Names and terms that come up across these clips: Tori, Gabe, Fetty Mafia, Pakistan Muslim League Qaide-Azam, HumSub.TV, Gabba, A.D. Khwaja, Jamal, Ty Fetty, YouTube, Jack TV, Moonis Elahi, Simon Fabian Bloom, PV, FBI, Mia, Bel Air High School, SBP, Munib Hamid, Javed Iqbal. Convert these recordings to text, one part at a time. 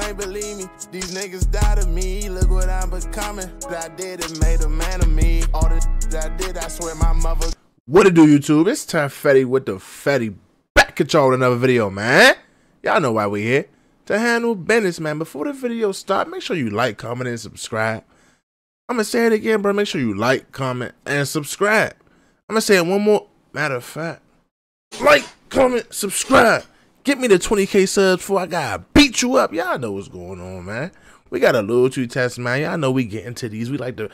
think, believe me. These niggas died of me. Look what I'm becoming. I did it, made a man of me. All the that I did, I swear my mother. What it do, YouTube? It's Ty Fetty with the Fetty. Back at y'all with another video, man. Y'all know why we here. To handle business, man. Before the video start, make sure you like, comment, and subscribe. I'm going to say it again, bro. Make sure you like, comment, and subscribe. I'm going to say it one more. Matter of fact. Like, comment, subscribe. Get me the 20K subs before I gotta beat you up. Y'all know what's going on, man. We got a little two test, man. Y'all know we get into these. We like to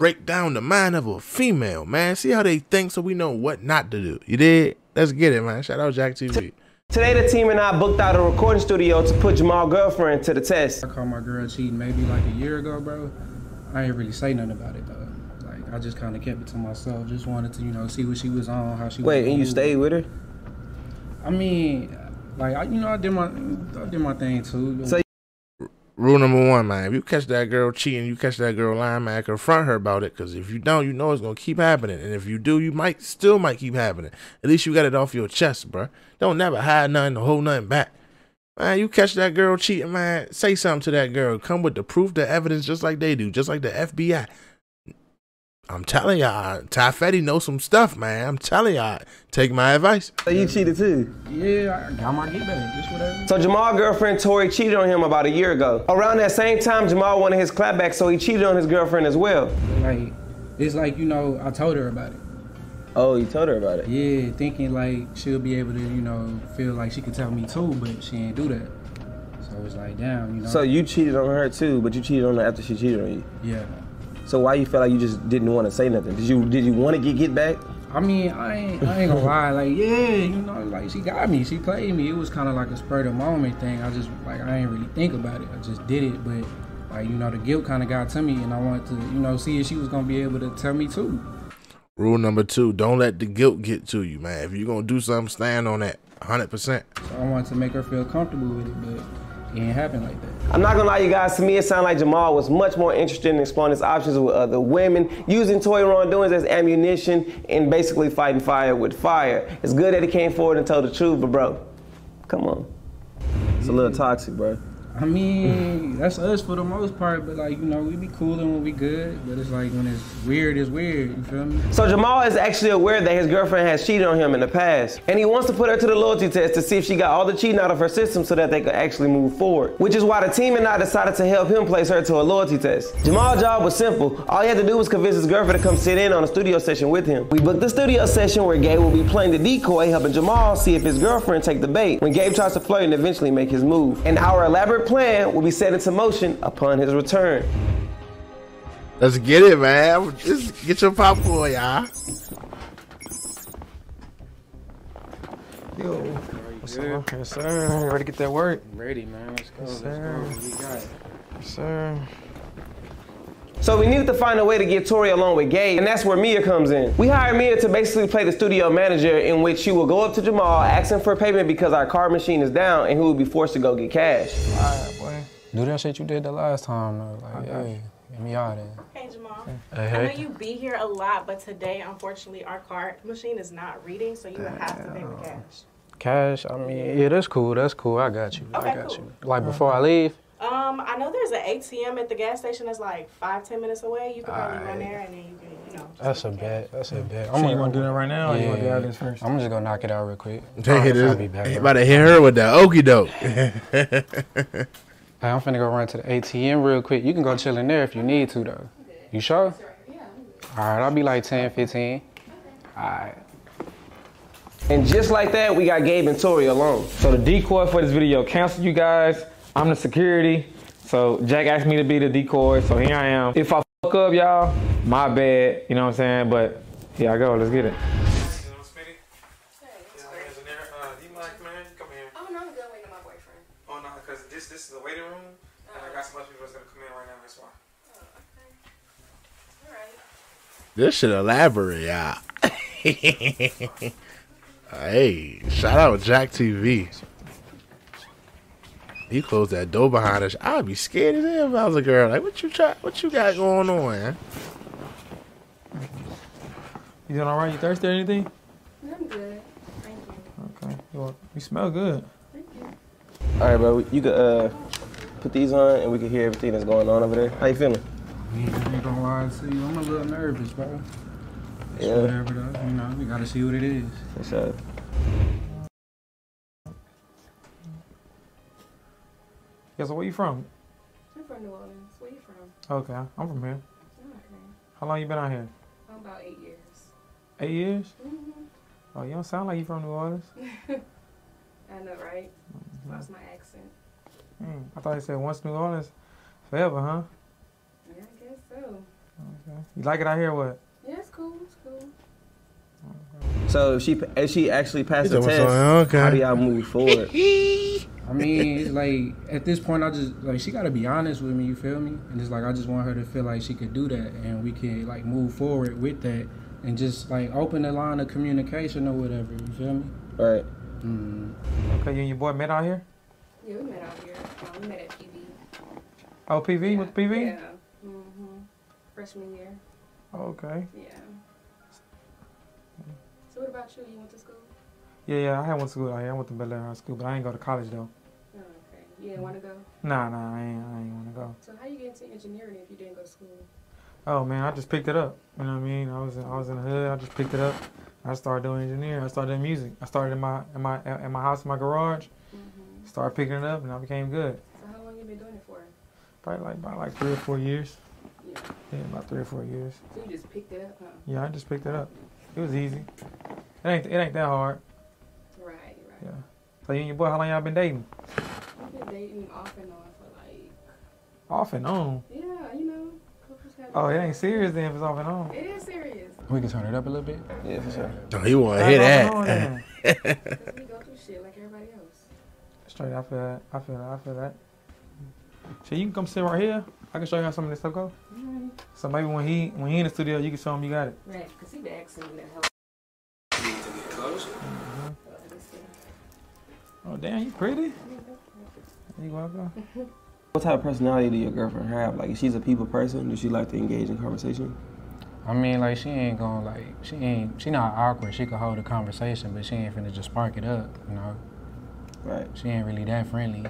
break down the mind of a female, man. See how they think so we know what not to do. You did? Let's get it, man. Shout out Jack TV. Today, the team and I booked out a recording studio to put Jamal's girlfriend to the test. I caught my girl cheating maybe like a year ago, bro. I ain't really say nothing about it, though. Like, I just kind of kept it to myself. Just wanted to, you know, see what she was on, how she was. Wait, and you stayed with her? I mean... Like, I did my thing too. So, rule number one, man. If you catch that girl cheating, you catch that girl lying, man, confront her about it. Because if you don't, you know it's going to keep happening. And if you do, you might still keep happening. At least you got it off your chest, bro. Don't never hide nothing or hold nothing back. Man, you catch that girl cheating, man. Say something to that girl. Come with the proof, the evidence, just like they do. Just like the FBI. I'm telling y'all, Ty Fetty knows some stuff, man. I'm telling y'all, take my advice. So you cheated too? Yeah, I got my get back, just whatever. So Jamal's girlfriend, Tori, cheated on him about a year ago. Around that same time, Jamal wanted his clap back, so he cheated on his girlfriend as well. Like, it's like, you know, I told her about it. Oh, you told her about it? Yeah, thinking like she'll be able to, you know, feel like she could tell me too, but she ain't do that. So it's like, damn, you know. So you cheated on her too, but you cheated on her after she cheated on you? Yeah. So why you felt like you just didn't want to say nothing? Did you want to get back? I mean, I ain't gonna lie. Like, yeah, you know, like she got me, she played me. It was kind of like a spur of the moment thing. I just like I ain't really think about it. I just did it, but like you know, the guilt kind of got to me, and I wanted to you know see if she was gonna be able to tell me too. Rule number two: don't let the guilt get to you, man. If you're gonna do something, stand on that 100%. So I wanted to make her feel comfortable with it, but. It ain't happen like that. I'm not gonna lie, you guys. To me, it sounded like Jamal was much more interested in exploring his options with other women, using toy wrongdoings as ammunition, and basically fighting fire with fire. It's good that he came forward and told the truth, but bro, come on, it's a little toxic, bro. I mean, that's us for the most part, but like you know, we be cool and when we good, but it's like when it's weird. You feel me? So Jamal is actually aware that his girlfriend has cheated on him in the past, and he wants to put her to the loyalty test to see if she got all the cheating out of her system so that they could actually move forward. Which is why the team and I decided to help him place her to a loyalty test. Jamal's job was simple. All he had to do was convince his girlfriend to come sit in on a studio session with him. We booked the studio session where Gabe will be playing the decoy, helping Jamal see if his girlfriend take the bait when Gabe tries to flirt and eventually make his move. And our elaborate plan will be set into motion upon his return. Let's get it, man. Just get your popcorn, y'all. Yo, what's up? Yes, sir. You ready to get that work? I'm ready, man. Let's go. Yes, sir. Let's go. We got it. Yes, sir. So we needed to find a way to get Tori along with Gabe, and that's where Mia comes in. We hired Mia to basically play the studio manager, in which she will go up to Jamal, asking for payment because our card machine is down, and he will be forced to go get cash. All right, boy. Do that shit you did the last time, though. Like, hey, get me out of there. Hey, Jamal. Hey. I know you be here a lot, but today, unfortunately, our card machine is not reading, so you will have to pay the cash. Cash? I mean, yeah, that's cool. That's cool. I got you. Okay, I got you. Like, before I leave? I know there's an ATM at the gas station that's like 5-10 minutes away. You can probably run there and then you can, you know. That's a bet. That's a bet. I'm gonna do that right now. Yeah. Or you gonna do this first? I'm just gonna knock it out real quick. I'll be back. About to hit her with that okie doke. Hey, I'm finna go run to the ATM real quick. You can go chill in there if you need to though. You sure? Yeah. All right, I'll be like 10, 15. All right. And just like that, we got Gabe and Tori alone. So the decoy for this video canceled, you guys. I'm the security, so Jack asked me to be the decoy, so here I am. If I fuck up, y'all, my bad, you know what I'm saying? But here I go, let's get it. Do you mind, man? Come here. Oh, no, I'm good waiting on my boyfriend. Oh, no, because this is the waiting room, and I got so much people that's going to come in right now, that's why. Oh, okay. All right. This should elaborate, y'all. Hey, shout out Jack TV. He closed that door behind us. I'd be scared as hell if I was a girl. Like, what you got going on, man? You doing all right? You thirsty or anything? I'm good. Thank you. Okay. Well, you smell good. Thank you. All right, bro. You can put these on and we can hear everything that's going on over there. How you feeling? I ain't gonna lie to you. I'm a little nervous, bro. It's yeah. Whatever, though. You know, we gotta see what it is. What's up? Yeah, so where you from? I'm from New Orleans. Where you from? Okay, I'm from here. I'm not here. How long you been out here? I'm about 8 years. 8 years? Mm-hmm. Oh, you don't sound like you from New Orleans. I know, right? Mm-hmm. Lost my accent. Mm, I thought you said once New Orleans, forever, huh? Yeah, I guess so. Okay. You like it out here, what? Yeah, it's cool. It's cool. So if she actually passed the test, okay. How do y'all move forward? I mean, it's like at this point, I just like she gotta be honest with me. You feel me? And it's like I just want her to feel like she could do that, and we can like move forward with that, and just like open the line of communication or whatever. You feel me? All right. Mm. Okay, you and your boy met out here? Yeah, we met out here. We met at PV. Oh, PV? Yeah. With PV? Yeah. Mm-hmm. Freshman year. Okay. Yeah. So what about you? You went to school? Yeah, I went to school out here. I went to Bel Air High School, but I ain't go to college, though. Oh, okay. You didn't want to go? Nah, I ain't want to go. So how you get into engineering if you didn't go to school? Oh, man, I just picked it up. You know what I mean? I was in the hood. I just picked it up. I started doing engineering. I started doing music. I started in my house, in my garage. Mm-hmm. Started picking it up, and I became good. So how long you been doing it for? Probably like about 3 or 4 years. Yeah. Yeah, about 3 or 4 years. So you just picked it up, huh? Yeah, I just picked it up. It was easy. It ain't that hard. Right. Yeah. So you and your boy, how long y'all been dating? I've been dating off and on for like. Off and on. Yeah, you know. Oh, it ain't serious then if it's off and on. It is serious. We can turn it up a little bit. Yeah, for sure. No, he want to hear that. Because we go through shit like everybody else. Straight, I feel that. So you can come sit right here. I can show you how some of this stuff goes. Mm-hmm. So maybe when he in the studio, you can show him you got it. Right, because he been asking me to help. Need to get closer. Mm-hmm. Oh, damn, you pretty. You welcome. What type of personality do your girlfriend have? Like, if she's a people person, does she like to engage in conversation? I mean, like, she not awkward. She could hold a conversation, but she ain't finna just spark it up, you know? Right. She ain't really that friendly.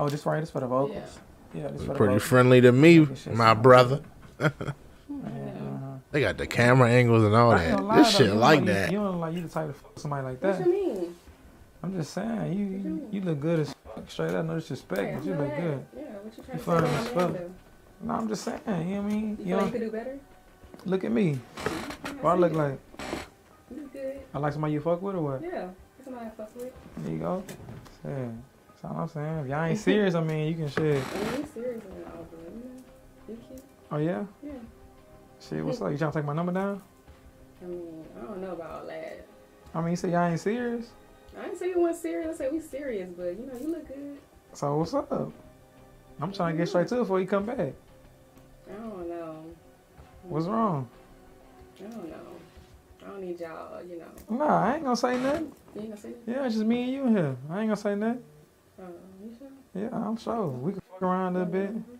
Oh, this right, this for the vocals? Yeah, this for the pretty vocals. Friendly to me, my brother. Yeah, uh-huh. They got the camera angles and all that. This shit though, like that. You don't like you the type to fuck somebody like that. What you mean? I'm just saying, you look good as fuck. Straight up, no disrespect, yeah, but you look good. Yeah, what you trying to say about? No, I'm just saying, you know what I mean? You know, you could do better? Look at me. What I look good. Like? You look good. I like somebody you fuck with or what? Yeah, somebody I fuck with. There you go. Yeah. That's all I'm saying. If y'all ain't serious, I mean, you can shit. I ain't serious in the album, you know? You cute. Oh, yeah? Yeah. Shit, what's up? You trying to take my number down? I mean, I don't know about all that. I mean, you said y'all ain't serious? I didn't say we weren't serious. I said we serious, but you know, you look good. So what's up? I'm trying to get straight to it before you come back. I don't know. What's wrong? I don't know. I don't need y'all, you know. Nah, I ain't gonna say nothing. You ain't gonna say nothing? Yeah, it's just me and you here. I ain't gonna say nothing. Oh, you sure? Yeah, I'm sure. We can fuck around a little bit. Mm-hmm.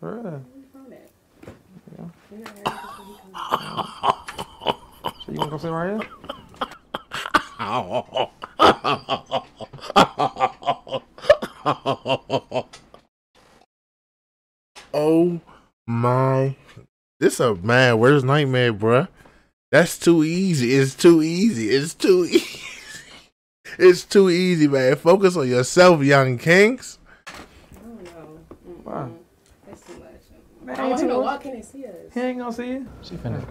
For real. Where you from at? Yeah. So you wanna come sit right here? Oh. Oh my, this a man worst nightmare, bruh. That's too easy. It's too easy, man. Focus on yourself, young kings. I don't know. Wow. That's too much. Man, I want him to walk in and see us. He ain't gonna see you. She finna.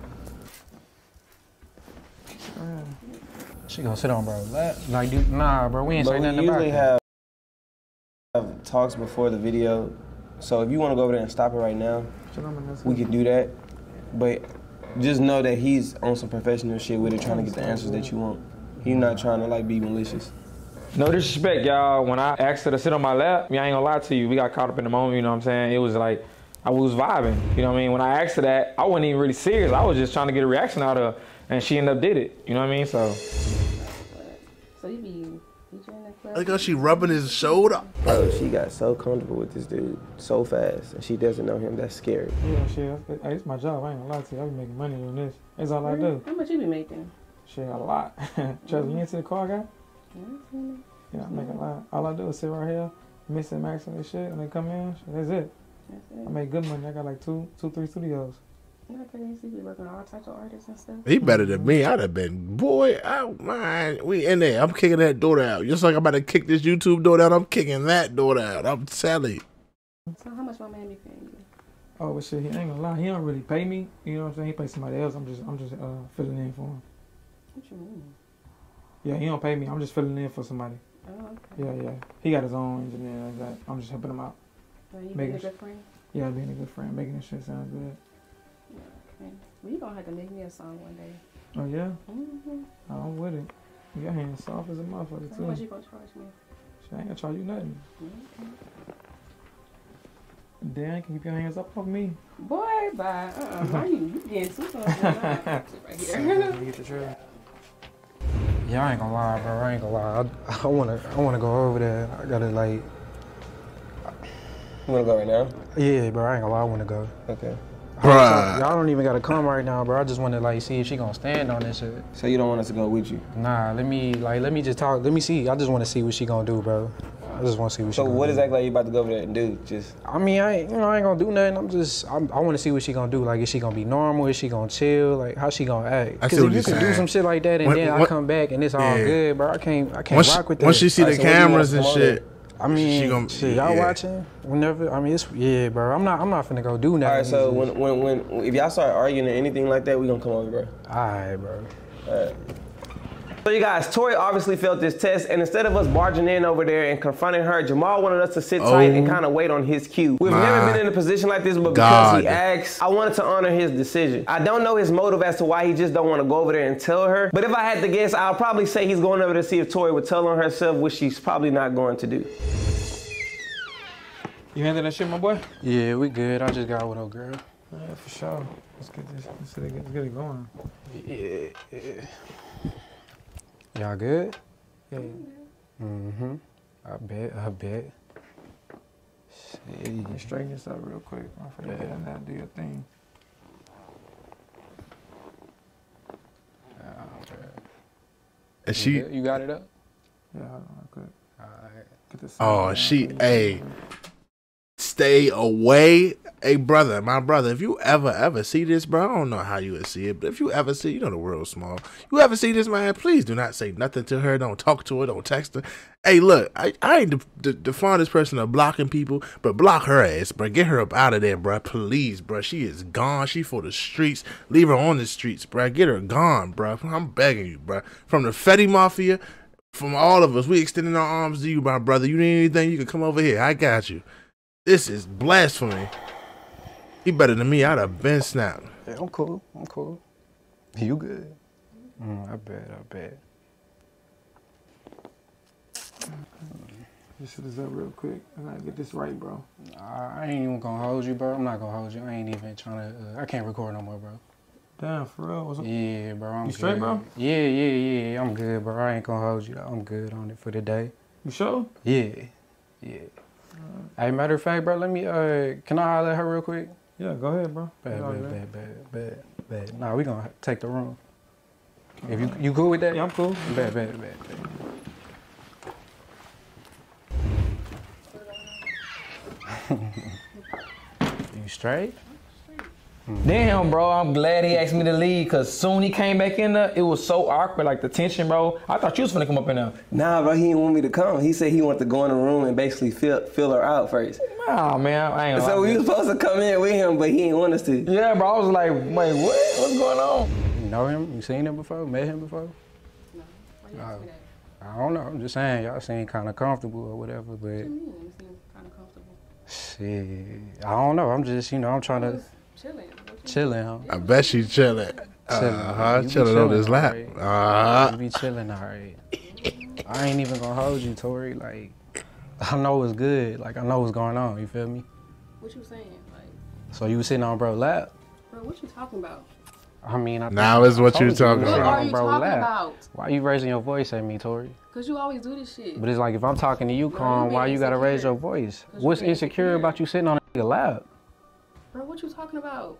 She gonna sit on, bro. Like, dude, nah, bro, we ain't saying nothing about it. We usually have talks before the video, so if you want to go over there and stop it right now, we can do that. But just know that he's on some professional shit with it, trying to get the answers that you want. He's not trying to, like, be malicious. No disrespect, y'all. When I asked her to sit on my lap, I mean, I ain't gonna lie to you. We got caught up in the moment, you know what I'm saying? It was like, I was vibing, you know what I mean? When I asked her that, I wasn't even really serious. I was just trying to get a reaction out of her, and she ended up did it, you know what I mean? So you be in the club. Look how she rubbing his shoulder. Oh, she got so comfortable with this dude so fast, and she doesn't know him. That's scary. Yeah, shit. It's my job. I ain't gonna lie to you. I be making money doing this. That's all I do. How much you be making? Shit, a lot. Trust me, you into the car guy? Yeah, I make a lot. All I do is sit right here missing, maxing this shit, and they come in, that's it. That's it. I make good money. I got like two, three studios. You know, you see, we working on all types of artists and stuff. He better than me. I'd have been, boy, out mine. We in there. I'm kicking that door out. Just like I'm about to kick this YouTube door down, I'm kicking that door out. I'm telling you. So how much my man be paying you? Oh, well, shit, he ain't gonna lie. He don't really pay me. You know what I'm saying? He pay somebody else. I'm just filling in for him. What you mean? Yeah, he don't pay me. I'm just filling in for somebody. Oh, okay. Yeah, yeah. He got his own engineer like that. I'm just helping him out. So you being a good friend? Yeah, being a good friend. Making this shit sound good. Okay. Well, you gonna have to make me a song one day. Oh, yeah? Mm-hmm. I'm with it. Your hands soft as a motherfucker, too. How much you gonna charge me? Shit, I ain't gonna charge you nothing. Okay. Damn, can you keep your hands up on me? Boy, bye. Why you getting too close? Right here. Yeah, I ain't gonna lie, bro. I ain't gonna lie. I wanna go over there. I gotta like. You wanna go right now? Yeah, bro. I ain't gonna lie. I wanna go. Okay. Y'all don't even gotta come right now, bro. I just wanna like see if she gonna stand on this shit. So you don't want us to go with you? Nah. Let me just talk. Let me see. I just wanna see what she gonna do, bro. I just want to see what she gonna do. So what exactly are you about to go over there and do? Just I mean, I ain't gonna do nothing. I want to see what she gonna do. Like, is she gonna be normal? Is she gonna chill? Like, how she gonna act? Because if you can do some shit like that and then I come back and it's all good, bro, I can't rock with that. Once she see the cameras and shit, I mean, shit, y'all watching? Whenever, I mean, it's yeah, bro. I'm not finna go do nothing. All right, so when if y'all start arguing or anything like that, we gonna come over, bro. All right, bro. All right. So you guys, Tori obviously failed this test, and instead of us barging in over there and confronting her, Jamal wanted us to sit tight and kind of wait on his cue. We've never been in a position like this, but because he asked, I wanted to honor his decision. I don't know his motive as to why he just don't want to go over there and tell her, but if I had to guess, I'll probably say he's going over to see if Tori would tell on herself, which she's probably not going to do. You handle that shit, my boy? Yeah, we good. I just got with old girl. Yeah, for sure. Let's get this. Let's get it going. Yeah. Y'all good? Yeah. Mm-hmm. I bet. Shit. Straighten this up real quick. I'm finna get in there and do your thing. Is she? You got it up? Yeah, I could. All right. Get this. Oh, she a. Stay away. Hey, brother, my brother, if you ever see this, bro, I don't know how you would see it, but if you ever see, you know the world's small. You ever see this, man, please do not say nothing to her. Don't talk to her. Don't text her. Hey, look, I ain't the fondest person of blocking people, but block her ass, bro. Get her up out of there, bro. Please, bro. She is gone. She for the streets. Leave her on the streets, bro. Get her gone, bro. I'm begging you, bro. From the Fetty Mafia, from all of us, we extending our arms to you, my brother. You need anything, you can come over here. I got you. This is blasphemy. He better than me. I'd have been snapped. Yeah, I'm cool. I'm cool. You good? I bet. Just set this up real quick. I gotta get this right, bro. I ain't even gonna hold you, bro. I'm not gonna hold you. I ain't even trying to. I can't record no more, bro. Damn, for real? What's up? Yeah, bro. I'm good. You straight, bro? Yeah. I'm good, bro. I ain't gonna hold you. I'm good on it for the day. You sure? Yeah. Hey, matter of fact, bro, let me, can I holler at her real quick? Yeah, go ahead, bro. Bad. Nah, we gonna take the room. If you cool with that? Yeah, I'm cool. Bad. You straight? Damn, bro, I'm glad he asked me to leave, because soon he came back in there, it was so awkward, like the tension, bro. I thought you was finna come up in there. Nah, bro, he didn't want me to come. He said he wanted to go in the room and basically fill her out first. Nah, man, I ain't gonna lie. So we was supposed to come in with him, but he didn't want us to. Yeah, bro, I was like, wait, what? What's going on? You know him? You seen him before? Met him before? No. Why you asking that? I don't know. I'm just saying, y'all seem kind of comfortable or whatever, but... What do you mean you seem kind of comfortable? Shit, I don't know. I'm just, you know, I'm trying to... Chilling. I bet she chilling. Chilling on his lap. Right. You be chilling, all right. I ain't even gonna hold you, Tori. Like, I know it's good. Like, I know what's going on. You feel me? What you saying? Like, so you was sitting on bro lap? Bro, what you talking about? I mean, now is what you talking about. What are you talking about? Why you raising your voice at me, Tori? Cause you always do this shit. But it's like if I'm talking to you, calm. Why you gotta raise your voice? What's insecure about you sitting on a lap? Bro, what you talking about?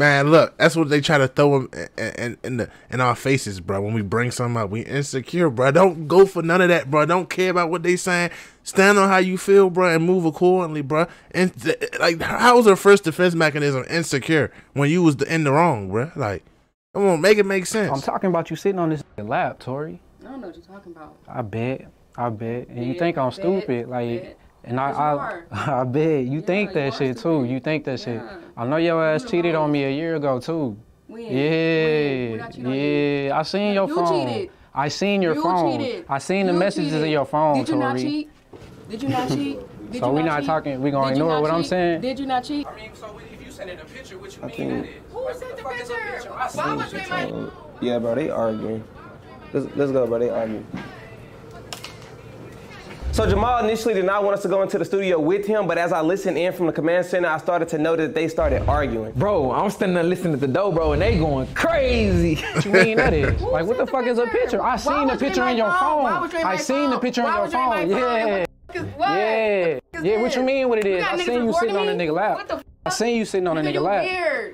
Man, look, that's what they try to throw in our faces, bro. When we bring something up, we insecure, bro. Don't go for none of that, bro. Don't care about what they saying. Stand on how you feel, bro, and move accordingly, bro. And like, how was her first defense mechanism insecure when you was in the wrong, bro? Like, come on, make it make sense. I'm talking about you sitting on this lap, Tori. I don't know what you're talking about. I bet. And you think I'm stupid, like. And I bet you think that shit too. You think that shit. I know your ass cheated on me a year ago too. Yeah. I seen your phone. I seen your phone. I seen the messages in your phone. Did you not cheat? Did you not cheat? So we not talking. We gonna ignore what I'm saying. Did you not cheat? I mean, so if you sent in a picture, what you mean? Who sent the picture? Why was they like? Yeah, bro, they arguing. Let's go, bro. They arguing. So Jamal initially did not want us to go into the studio with him, but as I listened in from the command center, I started to notice that they started arguing. Bro, I'm standing there listening at the door, bro, and they going crazy. What you mean that is? Like, what the fuck is a picture? I seen the picture in your phone. I seen the picture in your phone. Yeah. Yeah, what you mean what it is? I seen you sitting on a nigga lap. I seen you sitting on a nigga lap.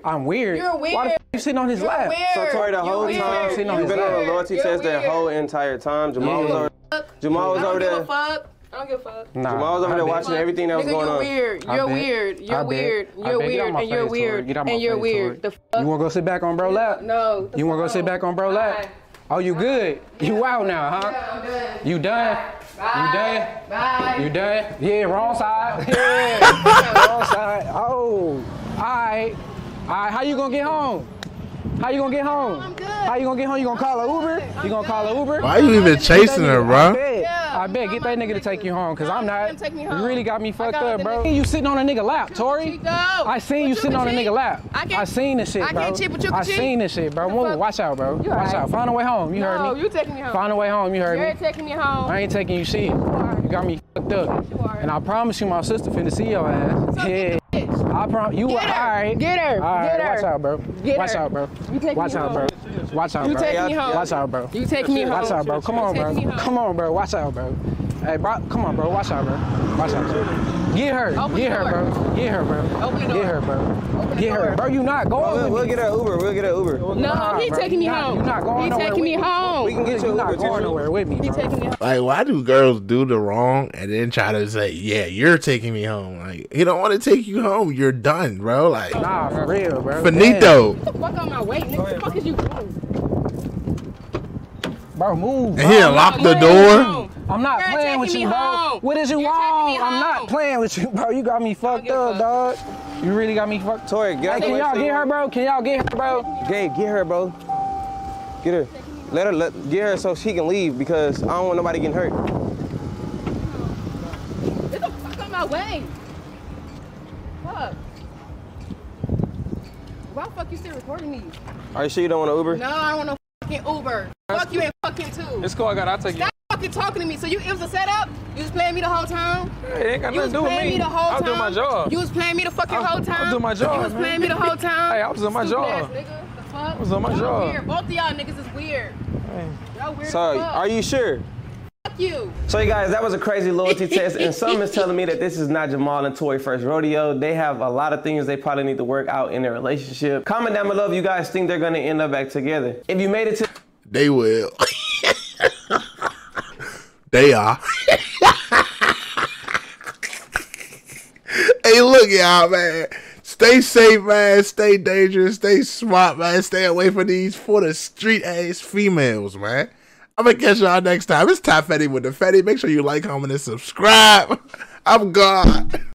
I'm weird. You're weird. Why the f you sitting on his lap? So Tori, the whole time, you've been on a loyalty test that whole entire time. Jamal was already. Jamal was over there. I don't give a fuck. Nah, Jamal was over there watching everything that was going on. You're weird. You wanna go sit back on bro lap? No. You wanna go sit back on bro lap? Oh, you good? You out now, huh? Yeah, you done? Bye. You done? Yeah, wrong side. Yeah, wrong side. Oh, all right. How you gonna get home? How you gonna get home? I'm good. How you gonna get home? You gonna call an Uber? You gonna call an Uber? Why you even chasing her, bro? I bet. Get that nigga to take you home, cause I'm not. You really got me fucked up, bro. You sitting on a nigga lap, Tori. I seen you sitting on a nigga lap. I seen this shit, bro. I can't cheat, but you can cheat. I seen this shit, bro. Watch out, bro. Watch out. Find a way home. You heard me. No, you taking me home. Find a way home. You heard me. You ain't taking me home. I ain't taking you shit. You got me fucked up. And I promise you, my sister finna see your ass. Yeah. I promise you. Alright. Get her. Alright. Watch out, bro. Watch out, bro. Watch out, bro. Watch out, bro. You take me home. Watch out, bro. You take me home. Watch out, bro. Come on, bro. Come on, bro. Watch out, bro. Hey, bro. Come on, bro. Watch out, bro. Watch out, bro. Get her. Get her, bro. Get her, bro. Get her, bro. Get her, bro. You not going. We'll get her Uber. We'll get her Uber. No, he taking me home. You not going nowhere. He taking me home. We can get you. Not going nowhere with me. He taking me home. Like, why do girls do the wrong and then try to say, yeah, you're taking me home? Like, he don't want to take you home. You're done, bro. Like, nah, for real, bro. Finito. Get the fuck out my way, nigga. What the fuck is you doing? Bro, move. And he'll lock the door. I'm not playing with you, bro. What is you want? I'm not playing with you, bro. You got me fucked up, dog. You really got me fucked up. Tori, hey, can y'all get her, bro? Can y'all get her, bro? Gabe, get her, bro. Get her. Let her get her so she can leave because I don't want nobody getting hurt. Get the fuck out my way. Fuck. Why the fuck you still recording me? Are you sure you don't want an Uber? No, I don't want no fucking Uber. Fuck you ain't fucking too. It's cool, I got it. I'll take you. Stop fucking talking to me. So it was a setup? You was playing me the whole time? Hey, it ain't got nothing to do with me. You was playing me the whole time. I'll do my job. You was playing me the fucking whole time. I'll do my job. You was playing me the whole time. Hey, I was doing my job. I was on my job. Weird. Both of y'all niggas is weird. Y'all weird. So, are you sure? Fuck you. So, you guys, that was a crazy loyalty test. And some is telling me that this is not Jamal and Tori first rodeo. They have a lot of things they probably need to work out in their relationship. Comment down below if you guys think they're going to end up back together. If you made it to... They will. They are. Hey, look, y'all, man. Stay safe, man. Stay dangerous. Stay smart, man. Stay away from these for the street ass females, man. I'm gonna catch y'all next time. It's Ty Fetty with the Fetty. Make sure you like, comment, and subscribe. I'm gone.